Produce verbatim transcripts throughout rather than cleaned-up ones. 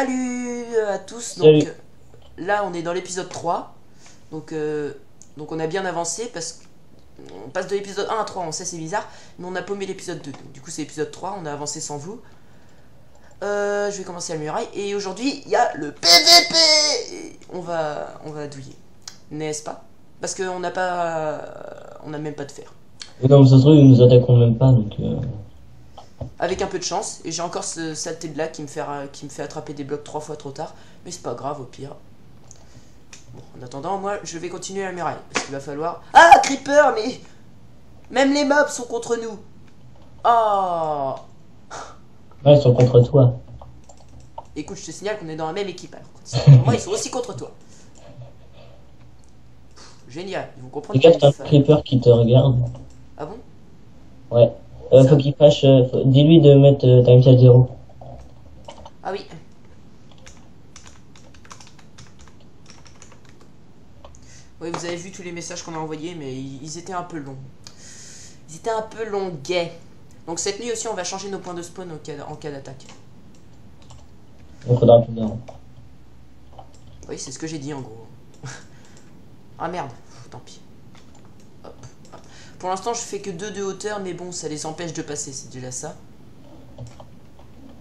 Salut à tous. Donc Salut. Là on est dans l'épisode trois. Donc euh, donc on a bien avancé parce qu'on passe de l'épisode un à trois, on sait c'est bizarre, mais on a paumé l'épisode deux. Donc, du coup c'est l'épisode trois, on a avancé sans vous. Euh, je vais commencer à le muraille et aujourd'hui il y a le P V P. On va on va douiller, n'est-ce pas? Parce qu'on n'a pas on n'a même pas de fer. Et dans ce truc, ils nous attaqueront même pas, donc euh... avec un peu de chance, et j'ai encore ce saleté de là qui me fait qui me fait attraper des blocs trois fois trop tard, mais c'est pas grave au pire. Bon, en attendant, moi je vais continuer la muraille parce qu'il va falloir. Ah, creeper, mais même les mobs sont contre nous. Oh. Ouais, ils sont contre toi. Écoute, je te signale qu'on est dans la même équipe. Alors, moi, ils sont aussi contre toi. Pff, génial, ils vont comprendre. Regarde, t'as un creeper qui te regarde. Ah bon? Ouais. Euh, faut qu'il fâche, euh, faut... dis-lui de mettre euh, time set zéro. Ah oui. Oui, vous avez vu tous les messages qu'on a envoyés, mais ils étaient un peu longs. Ils étaient un peu longuets. Donc cette nuit aussi, on va changer nos points de spawn en cas, en cas d'attaque. Il faudra plus d'armes. Oui, c'est ce que j'ai dit en gros. Ah merde, pff, tant pis. Pour l'instant, je fais que deux de hauteur, mais bon, ça les empêche de passer, c'est déjà ça.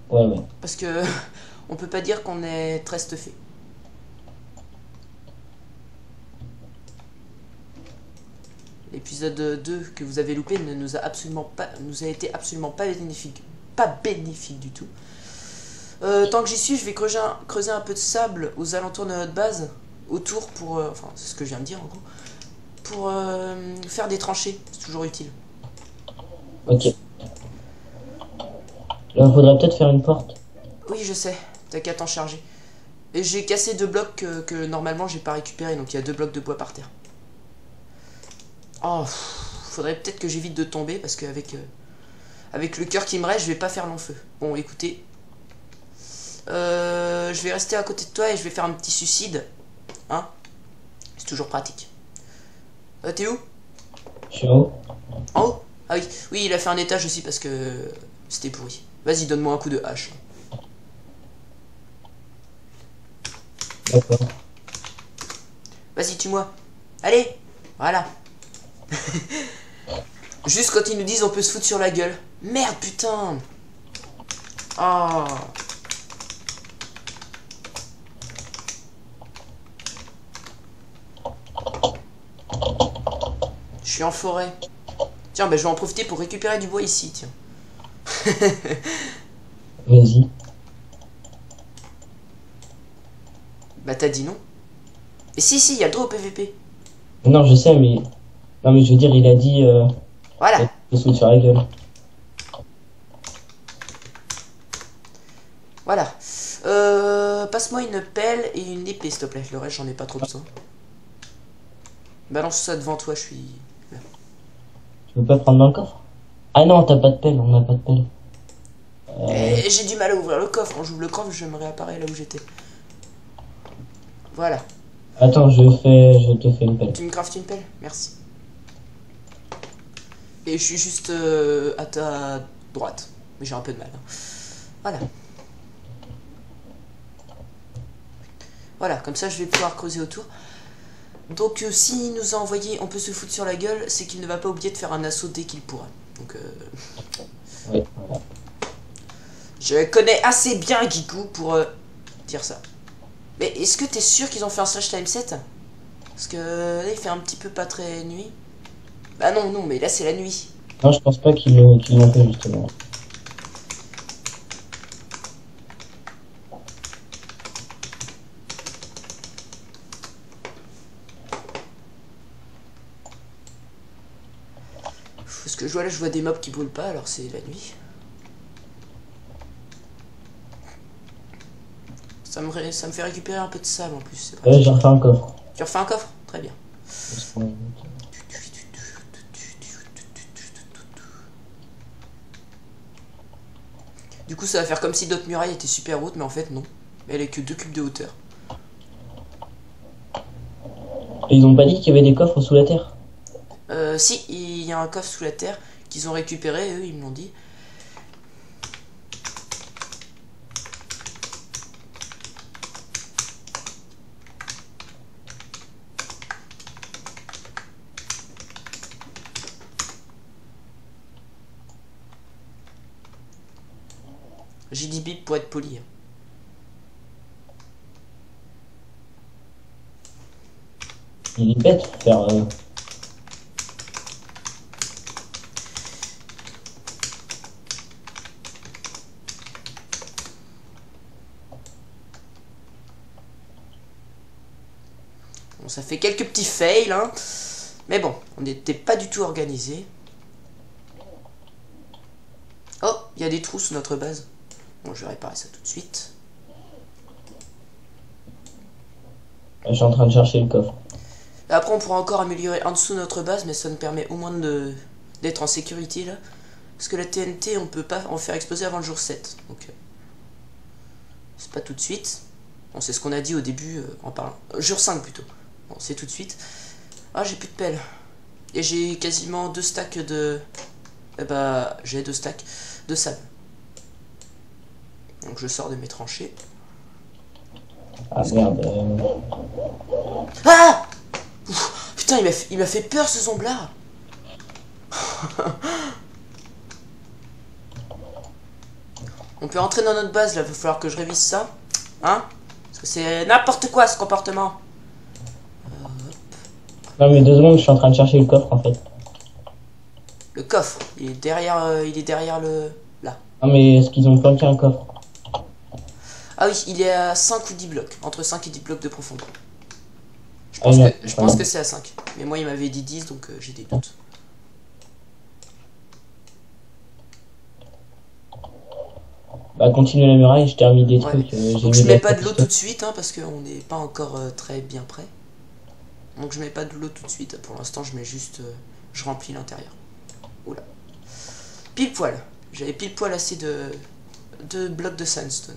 Ouais, ouais. Parce que on peut pas dire qu'on est très stuffé. L'épisode deux que vous avez loupé ne nous a absolument pas, nous a été absolument pas bénéfique, pas bénéfique du tout. Euh, tant que j'y suis, je vais creuser un, creuser un peu de sable aux alentours de notre base, autour pour, euh, enfin, c'est ce que je viens de dire en gros. Pour euh, faire des tranchées, c'est toujours utile. Ok. Là, faudrait peut-être faire une porte. Oui, je sais. T'as qu'à t'en charger. Et j'ai cassé deux blocs que, que normalement j'ai pas récupéré, donc il y a deux blocs de bois par terre. Oh, faudrait peut-être que j'évite de tomber parce qu'avec euh, avec le cœur qui me reste, je vais pas faire long feu. Bon, écoutez, euh, je vais rester à côté de toi et je vais faire un petit suicide, hein. C'est toujours pratique. Euh, t'es où? Je suis en haut. En haut? Ah oui. Oui, il a fait un étage aussi parce que c'était pourri. Vas-y, donne-moi un coup de hache. D'accord. Vas-y, tue-moi. Allez. Voilà. Juste quand ils nous disent on peut se foutre sur la gueule. Merde, putain. Oh. Je suis en forêt. Tiens, ben, je vais en profiter pour récupérer du bois ici, tiens. Vas-y. Bah t'as dit non. Et si, si, il y a le droit au P V P. Non, je sais, mais... Non, mais je veux dire, il a dit... Euh... Voilà. Il se met sur la gueule. Voilà. Euh... Passe-moi une pelle et une épée, s'il te plaît. Le reste, j'en ai pas trop besoin. Balance ça devant toi, je suis... Tu veux pas prendre dans le coffre? Ah non, t'as pas de pelle, on a pas de pelle. Euh... J'ai du mal à ouvrir le coffre. Quand j'ouvre le coffre, je me réapparais là où j'étais. Voilà. Attends, je fais, je te fais une pelle. Tu me craftes une pelle? Merci. Et je suis juste euh, à ta droite. Mais j'ai un peu de mal. Hein. Voilà. Voilà, comme ça, je vais pouvoir creuser autour. Donc euh, s'il nous a envoyé on peut se foutre sur la gueule, c'est qu'il ne va pas oublier de faire un assaut dès qu'il pourra. Donc euh... oui. Je connais assez bien Guigou pour euh, dire ça. Mais est-ce que t'es sûr qu'ils ont fait un slash time set? Parce que là il fait un petit peu pas très nuit. Bah non non, mais là c'est la nuit. Non, je pense pas qu'ils l'ont qu'ils l'ont fait justement. Que je vois là, je vois des mobs qui brûlent pas, alors c'est la nuit. Ça me, ré... ça me fait récupérer un peu de sable en plus. Ouais, j'ai refait un coffre. Tu refais un coffre? Très bien. Du coup, ça va faire comme si notre muraille était super haute, mais en fait non. Elle est que deux cubes de hauteur. Et ils ont pas dit qu'il y avait des coffres sous la terre? Euh, si, il y a un coffre sous la terre qu'ils ont récupéré, eux, ils me l'ont dit. J'ai dit bip pour être poli. Il est bête de faire... Euh... Bon, ça fait quelques petits fails, hein. Mais bon, on n'était pas du tout organisé. Oh, il y a des trous sur notre base. Bon, je vais réparer ça tout de suite. Je suis en train de chercher le coffre. Après, on pourra encore améliorer en dessous de notre base, mais ça nous permet au moins de d'être en sécurité là. Parce que la T N T, on peut pas en faire exploser avant le jour sept. Donc, c'est pas tout de suite. Bon, c'est ce qu'on a dit au début euh, en parlant. Euh, jour cinq plutôt. Bon, c'est tout de suite. Ah, j'ai plus de pelle. Et j'ai quasiment deux stacks de. Eh bah, j'ai deux stacks de sable. Donc, je sors de mes tranchées. Ah merde. Euh... Ah! Ouf, putain, il m'a fait, fait peur ce zombie-là. On peut entrer dans notre base là, il va falloir que je révise ça. Hein? Parce que c'est n'importe quoi ce comportement. Euh, non mais deux secondes, je suis en train de chercher le coffre en fait. Le coffre? Il est derrière, euh, il est derrière le... là. Non mais est-ce qu'ils ont planqué un coffre? Ah oui, il est à cinq ou dix blocs, entre cinq et dix blocs de profondeur. Je pense ah, que, ouais. que c'est à cinq. Mais moi, il m'avait dit dix, donc euh, j'ai des doutes. Bah, continue la muraille, je termine des ouais. trucs. Euh, donc, je mets pas de l'eau tout de suite, hein, parce qu'on n'est pas encore euh, très bien prêt. Donc, je mets pas de l'eau tout de suite. Pour l'instant, je mets juste... Euh, je remplis l'intérieur. Oula. Pile poil. J'avais pile poil assez de, de blocs de sandstone.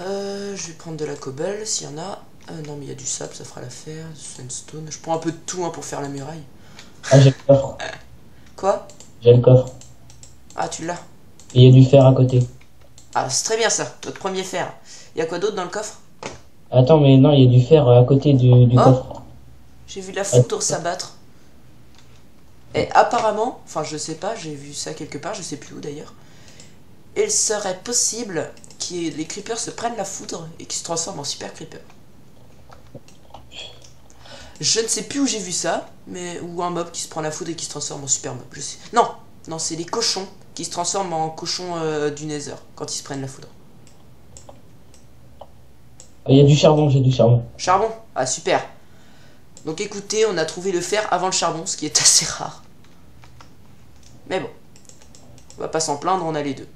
Euh, je vais prendre de la cobble s'il y en a. Euh, non mais il y a du sable, ça fera l'affaire. Du sandstone. Je prends un peu de tout hein, pour faire la muraille. Ah j'ai le coffre. Quoi? J'ai le coffre. Ah tu l'as. Et il y a du fer à côté. Ah c'est très bien ça, notre premier fer. Il y a quoi d'autre dans le coffre? Attends mais non, il y a du fer à côté du, du oh coffre. J'ai vu la foudre s'abattre. Et apparemment, enfin je sais pas, j'ai vu ça quelque part, je sais plus où d'ailleurs. Il serait possible que les creepers se prennent la foudre et qu'ils se transforment en super creeper. Je ne sais plus où j'ai vu ça, mais ou un mob qui se prend la foudre et qui se transforme en super mob. Je sais. Non, non, c'est les cochons qui se transforment en cochons euh, du Nether quand ils se prennent la foudre. Il y a du charbon, j'ai du charbon. Charbon, ah super. Donc écoutez, on a trouvé le fer avant le charbon, ce qui est assez rare. Mais bon, on va pas s'en plaindre, on a les deux.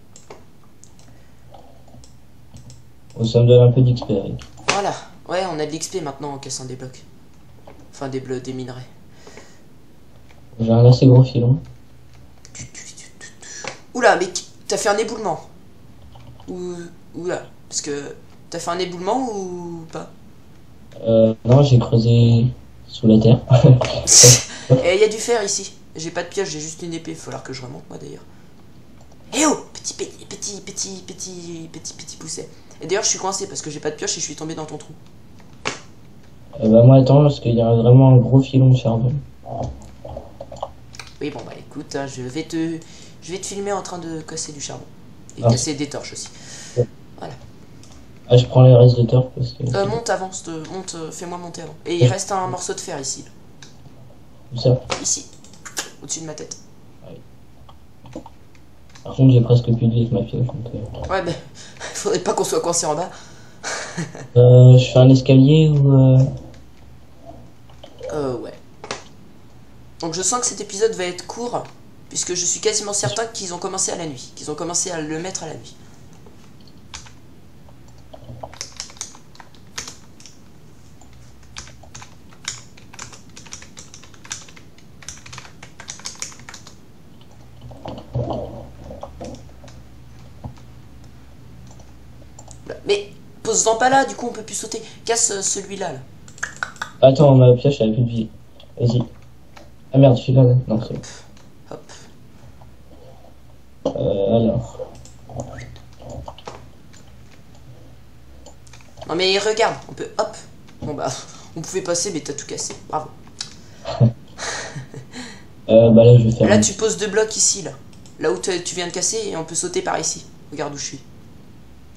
Ça me donne un peu d'X P. Voilà, ouais, on a de l'X P maintenant en cassant des blocs. Enfin, des bleus, des minerais. J'ai un assez gros filon. Oula, mais t'as fait un éboulement. Ou. Oula, parce que. T'as fait un éboulement ou pas? Euh. Non, j'ai creusé sous la terre. Et il y a du fer ici. J'ai pas de pioche, j'ai juste une épée. Il va falloir que je remonte moi d'ailleurs. Eh oh! Petit, petit, petit, petit, petit, petit, petit pousset. Et d'ailleurs, je suis coincé parce que j'ai pas de pioche et je suis tombé dans ton trou. Eh bah, moi, attends, parce qu'il y a vraiment un gros filon de charbon. Oui, bon, bah, écoute, hein, je vais te je vais te filmer en train de casser du charbon. Et ah. casser des torches aussi. Ouais. Voilà. Ah, je prends les restes de torches parce que. Euh, monte, avance, de... monte, euh, fais-moi monter avant. Et il reste un morceau de fer ici. Où ça? Ici, au-dessus de ma tête. Par contre, j'ai presque plus de vie avec ma pioche. Donc... Ouais, mais faudrait pas qu'on soit coincé en bas. euh, je fais un escalier ou. Euh... euh, ouais. Donc, je sens que cet épisode va être court, puisque je suis quasiment certain qu'ils ont commencé à la nuit, qu'ils ont commencé à le mettre à la nuit. Pose-en pas là, du coup on peut plus sauter. Casse celui-là. Là. Attends, ma pioche elle a plus de vie. Vas-y. Ah merde, je suis là. Non, c'est bon. Hop. Euh, alors. Non mais regarde, on peut. Hop. Bon bah, on pouvait passer, mais t'as tout cassé. Bravo. euh, bah là je vais faire. Là un... tu poses deux blocs ici là. là où tu viens de casser, et on peut sauter par ici. Regarde où je suis.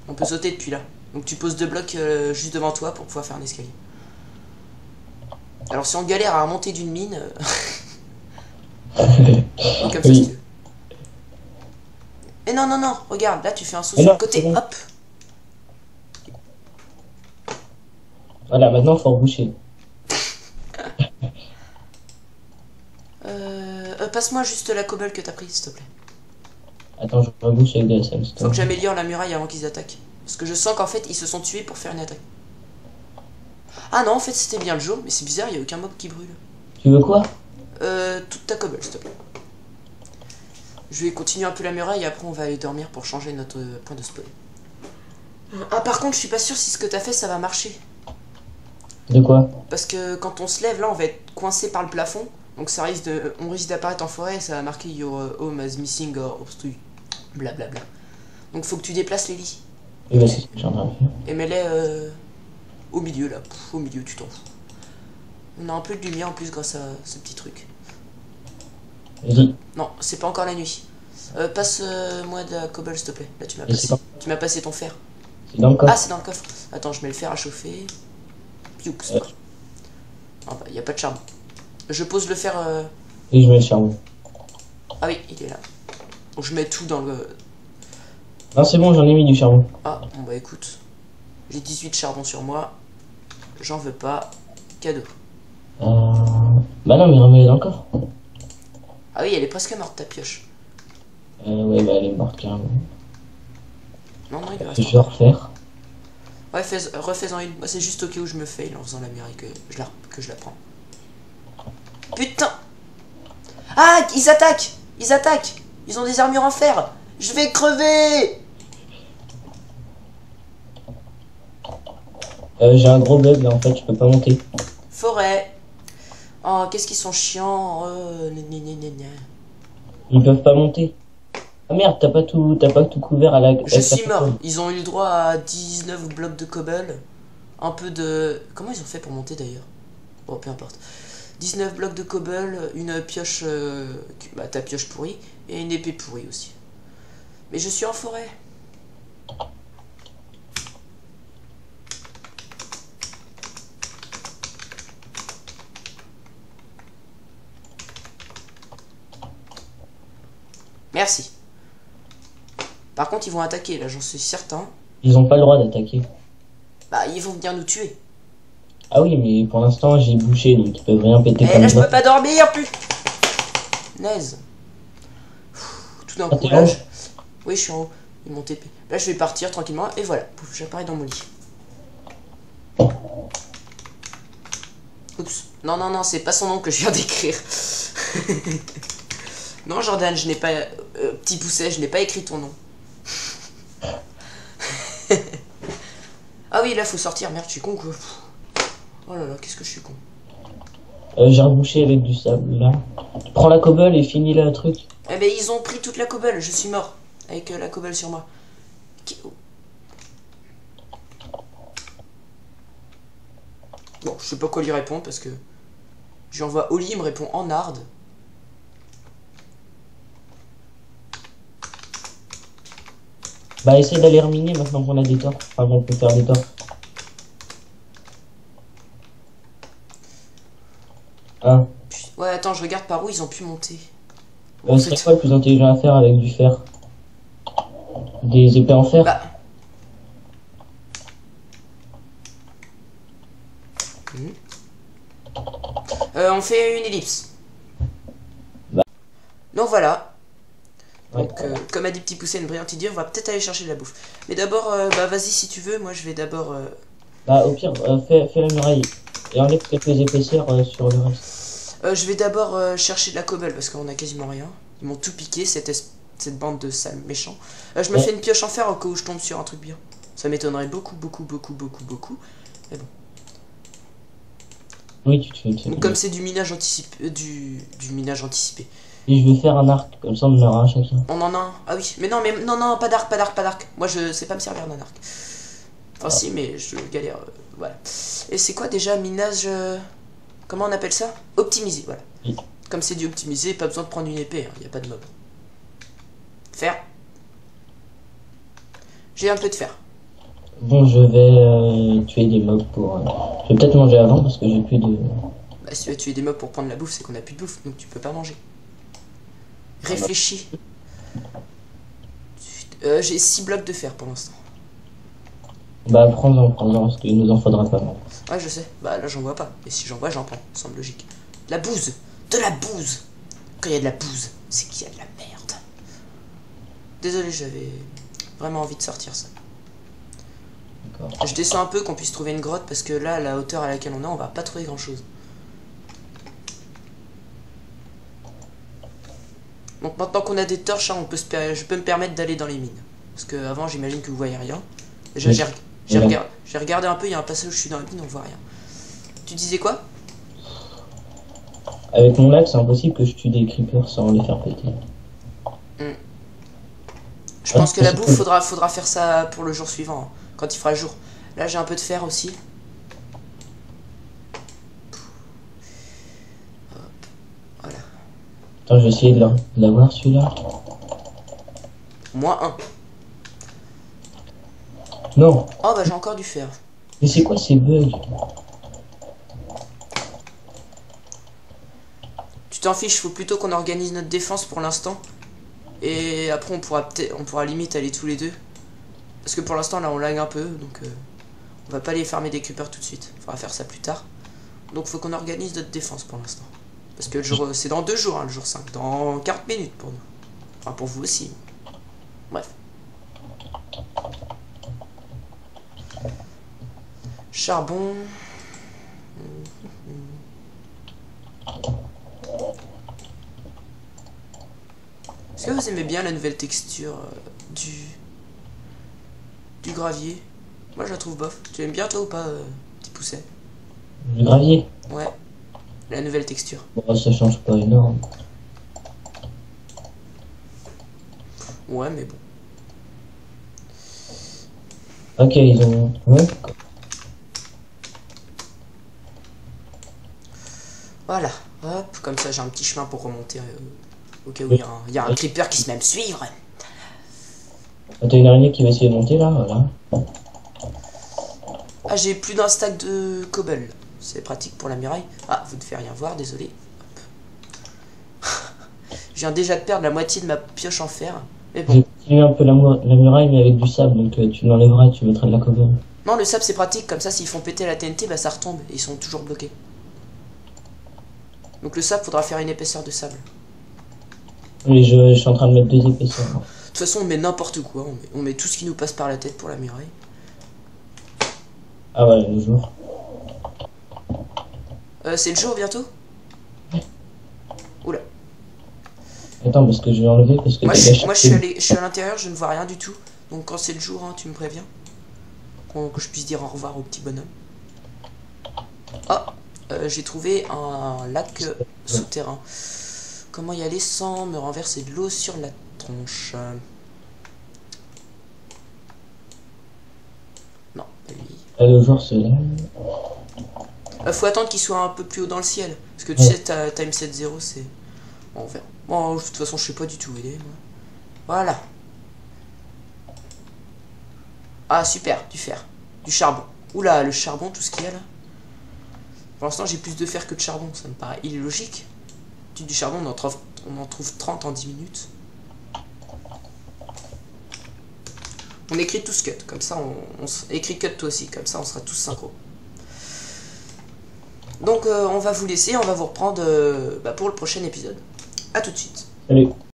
On peut sauter depuis là. Donc tu poses deux blocs euh, juste devant toi pour pouvoir faire un escalier. Alors si on galère à remonter d'une mine... Donc, comme ça, oui. tu... Et non, non, non, regarde, là tu fais un saut sur le côté, bon. Hop. Voilà, maintenant faut reboucher. euh, euh, Passe-moi juste la cobble que t'as prise, s'il te plaît. Attends, je rebouche avec des S M. Faut que j'améliore la muraille avant qu'ils attaquent. Parce que je sens qu'en fait, ils se sont tués pour faire une attaque. Ah non, en fait, c'était bien le jeu, mais c'est bizarre, il n'y a aucun mob qui brûle. Tu veux quoi? Euh, toute ta cobble, s'il te plaît. Je vais continuer un peu la muraille et après on va aller dormir pour changer notre point de spawn. Ah, par contre, je suis pas sûr si ce que t'as fait, ça va marcher. De quoi? Parce que quand on se lève, là, on va être coincé par le plafond. Donc ça risque de... on risque d'apparaître en forêt et ça va marquer Your home as missing or obstructed. Blablabla. Donc faut que tu déplaces les lits. Et, bah, et mets-les euh, au milieu, là. Pff, au milieu, tu t'en fous. On a un peu de lumière en plus grâce à ce petit truc. Vas-y. Non, c'est pas encore la nuit. Euh, Passe-moi euh, de la cobble, s'il te plaît. Là, tu m'as passé. Tu m'as passé ton fer. C'est dans le coffre. Ah, c'est dans le coffre. Attends, je mets le fer à chauffer. Pioux. Ouais. Ah bah, y a pas de charbon. Je pose le fer. Euh... Et je mets le charbon. Ah oui, il est là. Je mets tout dans le. Non, c'est bon, j'en ai mis du charbon. Ah, bon bah écoute. J'ai dix-huit charbons sur moi. J'en veux pas. Cadeau. Euh... Bah non, mais remets-la encore. Ah oui, elle est presque morte ta pioche. Euh, ouais, bah elle est morte carrément. Non, non, il lui reste. Je vais refaire. Ouais, fais... refais-en une. Moi, c'est juste au cas où je me fail en faisant la muraille que je la, que je la prends. Putain! Ah, ils attaquent! Ils attaquent! Ils ont des armures en fer! Je vais crever! Euh, j'ai un gros bug là en fait, je peux pas monter. Forêt! Oh, qu'est-ce qu'ils sont chiants! Euh... Ils peuvent pas monter. Ah merde, t'as pas tout, t'as pas tout couvert à la. Je suis mort. Ils ont eu le droit à dix-neuf blocs de cobble. Un peu de. Comment ils ont fait pour monter d'ailleurs? Bon, peu importe. dix-neuf blocs de cobble, une pioche. Euh... Bah, ta pioche pourrie. Et une épée pourrie aussi. Mais je suis en forêt. Merci. Par contre, ils vont attaquer, là, j'en suis certain. Ils ont pas le droit d'attaquer. Bah, ils vont venir nous tuer. Ah oui, mais pour l'instant, j'ai bouché, donc ils peuvent rien péter. Et comme là, je peux pas dormir, plus. Naise. Tout d'un ah, coup, là, je... Oui, je suis en haut. Il est mon T P. Là, je vais partir tranquillement, et voilà. Pouf, j'apparais dans mon lit. Oups. Non, non, non, c'est pas son nom que je viens d'écrire. Non, Jordan, je n'ai pas... Euh, petit pousset, je n'ai pas écrit ton nom. Ah oui, là, faut sortir. Merde, je suis con, quoi. Oh là là, qu'est-ce que je suis con. Euh, j'ai rebouché avec du sable, là. Prends la cobble et finis le truc. Eh ben, ils ont pris toute la cobble. Je suis mort. Avec euh, la cobble sur moi. Bon, je sais pas quoi lui répondre, parce que... Je lui envoie Oli, il me répond en arde. Bah essaye d'aller reminer maintenant qu'on a des torches. Enfin qu'on peut faire des torches. Ah. Ouais attends, je regarde par où ils ont pu monter. Bon, euh, c'est quoi le plus intelligent à faire avec du fer? Des épées en fer bah. mmh. euh, On fait une ellipse. Bah. Donc voilà. Donc, euh, comme a dit Petit Poussé, une brillante idée, on va peut-être aller chercher de la bouffe. Mais d'abord, euh, bah vas-y si tu veux, moi je vais d'abord... Euh... Bah au pire, euh, fais, fais la muraille et enlève quelques épaisseurs euh, sur le reste. Euh, je vais d'abord euh, chercher de la cobble parce qu'on a quasiment rien. Ils m'ont tout piqué, cette, cette bande de sales méchants. Euh, je me ouais. fais une pioche en fer au cas où je tombe sur un truc bien. Ça m'étonnerait beaucoup, beaucoup, beaucoup, beaucoup, beaucoup. Mais bon. Oui, tu te fais... Donc, comme c'est du minage anticipé... Du, du minage anticipé. Et je vais faire un arc, comme ça on en aura un chacun. On en a un, ah oui, mais non, mais non, non, pas d'arc, pas d'arc, pas d'arc. Moi je sais pas me servir d'un arc. Enfin ah. si, mais je galère, euh, voilà. Et c'est quoi déjà, minage, euh, comment on appelle ça? Optimisé, voilà. Oui. Comme c'est du optimisé, pas besoin de prendre une épée, il hein, n'y a pas de mob. Fer. J'ai un peu de fer. Bon, je vais euh, tuer des mobs pour... Euh... Je vais peut-être manger avant parce que j'ai plus de... Bah, si tu vas tuer des mobs pour prendre la bouffe, c'est qu'on a plus de bouffe, donc tu peux pas manger. Réfléchis. Euh, j'ai six blocs de fer pour l'instant. Bah, prends-en, prends-en, parce qu'il nous en faudra pas mal. Ouais, je sais. Bah, là, j'en vois pas. Et si j'en vois, j'en prends. Ça semble logique. La bouse. De la bouse. Quand il y a de la bouse, c'est qu'il y a de la merde. Désolé, j'avais vraiment envie de sortir ça. Je descends un peu qu'on puisse trouver une grotte parce que là, à la hauteur à laquelle on est, on va pas trouver grand chose. Donc maintenant qu'on a des torches, hein, on peut se per... je peux me permettre d'aller dans les mines. Parce que avant, j'imagine que vous voyez rien. Déjà, oui. j'ai oui. regard... regardé un peu, il y a un passage où je suis dans les mines, on voit rien. Tu disais quoi? Avec mon lac, c'est impossible que je tue des creepers sans les faire péter. Mm. Je ah, pense que la bouffe, cool. faudra, faudra faire ça pour le jour suivant. Hein. Quand il fera jour. Là, j'ai un peu de fer aussi. Hop. Voilà. Attends, je vais essayer de l'avoir celui-là. Moins un. Non. Oh, bah j'ai encore du fer. Mais c'est quoi ces bugs? Tu t'en fiches, faut plutôt qu'on organise notre défense pour l'instant. Et après, on pourra, on pourra limite aller tous les deux. Parce que pour l'instant là on lag un peu, donc euh, on va pas aller farmer des creepers tout de suite. Faudra faire ça plus tard. Donc faut qu'on organise notre défense pour l'instant. Parce que le jour c'est dans deux jours, hein, le jour cinq, dans quarante minutes pour nous. Enfin pour vous aussi. Bref. Charbon. Est-ce que vous aimez bien la nouvelle texture euh, du... Du gravier? Moi je la trouve bof. Tu l'aimes bien toi ou pas, euh, petit pousset? Du gravier? Ouais. La nouvelle texture. Bon, ça change pas énorme. Ouais, mais bon. Ok, ils ont... Ouais. Voilà. Hop, comme ça j'ai un petit chemin pour remonter. Euh, au cas où il oui. y a un, un creeper qui se met à me suivre. T'as une araignée qui va essayer de monter là, voilà. Ah, j'ai plus d'un stack de cobble. C'est pratique pour la muraille. Ah, vous ne faites rien voir, désolé. Je viens déjà de perdre la moitié de ma pioche en fer. Mais bon. J'ai un peu la, la muraille, mais avec du sable. Donc euh, tu l'enlèveras, tu mettras de la cobble. Non, le sable c'est pratique. Comme ça, s'ils font péter la T N T, bah ça retombe. Ils sont toujours bloqués. Donc le sable, faudra faire une épaisseur de sable. Oui, je, je suis en train de mettre deux épaisseurs. De toute façon, on met n'importe quoi, on met, on met tout ce qui nous passe par la tête pour la muraille. Ah ouais, le jour. Euh, c'est le jour bientôt? Oula. Attends, parce que je vais enlever, parce que... Moi, je, moi je, suis allé, je suis à l'intérieur, je ne vois rien du tout. Donc quand c'est le jour, hein, tu me préviens. Pour que je puisse dire au revoir au petit bonhomme. Ah, euh, j'ai trouvé un lac euh, souterrain. Comment y aller sans me renverser de l'eau sur la tronche? Non, lui. Le jour c'est là. Euh, faut attendre qu'il soit un peu plus haut dans le ciel. Parce que tu ouais. sais, ta time sept zéro, c'est... Bon, on verra. Bon, de toute façon, je sais pas du tout où il est. Moi. Voilà. Ah, super, du fer. Du charbon. Oula, le charbon, tout ce qu'il y a là. Pour l'instant, j'ai plus de fer que de charbon. Ça me paraît illogique. Du charbon, on en trouve, on en trouve trente en dix minutes. On écrit tous cut, comme ça on, on écrit cut toi aussi, comme ça on sera tous synchro. Donc euh, on va vous laisser, on va vous reprendre euh, bah, pour le prochain épisode. À tout de suite. Salut.